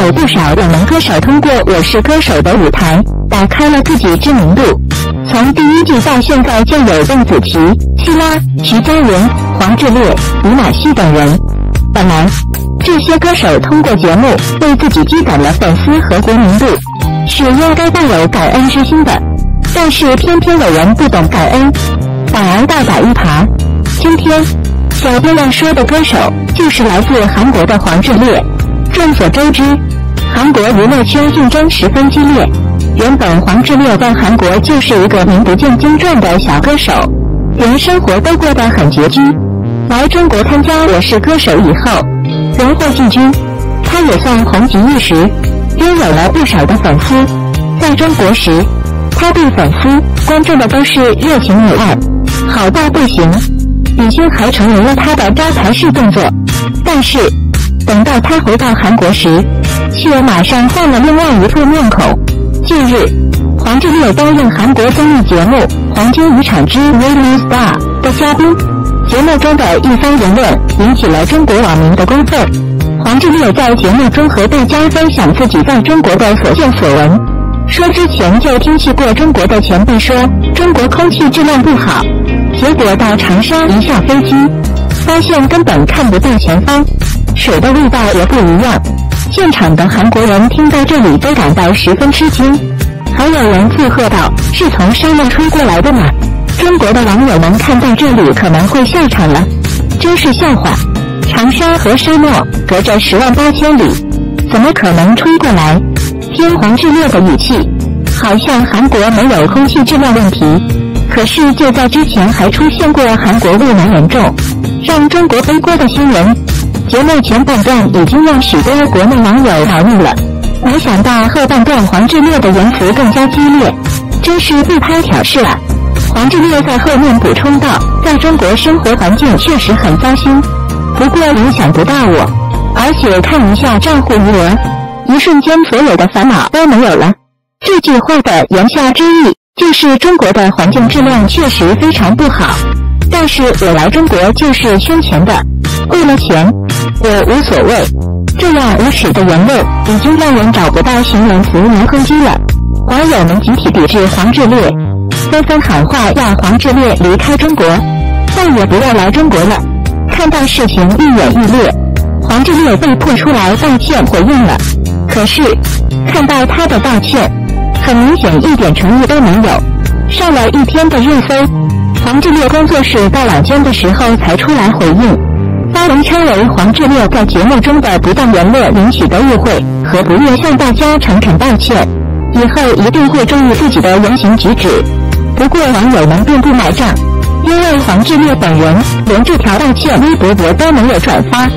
有不少热门歌手通过《我是歌手》的舞台，打开了自己知名度。从第一季到现在，就有邓紫棋、希拉、徐佳莹、黄致列、李玛希等人。本来，这些歌手通过节目为自己积攒了粉丝和国民度，是应该抱有感恩之心的。但是偏偏有人不懂感恩，反而倒打一耙。今天，小编要说的歌手就是来自韩国的黄致列。众所周知，韩国娱乐圈竞争十分激烈。原本黄致列在韩国就是一个名不见经传的小歌手，连生活都过得很拮据。来中国参加《我是歌手》以后，荣获季军，他也算红极一时，拥有了不少的粉丝。在中国时，他对粉丝、观众的都是热情以爱，好到不行，已经还成为了他的招牌式动作。但是，等到他回到韩国时，却马上换了另外一副面孔。近日，黄致列担任韩国综艺节目《黄金渔场之 Real Star》的嘉宾，节目中的一番言论引起了中国网民的公愤。黄致列在节目中和大家分享自己在中国的所见所闻，说之前就听去过中国的前辈说中国空气质量不好，结果到长沙一下飞机，发现根本看不到前方，水的味道也不一样。现场的韩国人听到这里都感到十分吃惊，还有人附和道：“是从山上吹过来的吗？”中国的网友们看到这里可能会笑场了，真是笑话！长沙和沙漠隔着108000里，怎么可能吹过来？听黄致列的语气，好像韩国没有空气质量问题，可是就在之前还出现过韩国雾霾严重，让中国背锅的新闻。节目前半段已经让许多国内网友恼怒了，没想到后半段黄致列的言辞更加激烈，真是不堪挑事啊！黄致列在后面补充道：“在中国生活环境确实很糟心，不过影响不到我，而且看一下账户余额，一瞬间所有的烦恼都没有了。”这句话的言下之意就是中国的环境质量确实非常不好，但是我来中国就是圈钱的，为了钱。我无所谓，这样无耻的言论已经让人找不到形容词来抨击了。网友们集体抵制黄致列，纷纷喊话要黄致列离开中国，再也不要来中国了。看到事情愈演愈烈，黄致列被迫出来道歉回应了。可是，看到他的道歉，很明显一点诚意都没有。上了一天的热搜，黄致列工作室到晚间的时候才出来回应。发文称为黄致列在节目中的不当言论引起的误会和不悦，向大家诚恳道歉，以后一定会注意自己的言行举止。不过网友们并不买账，因为黄致列本人连这条道歉微博都没有转发。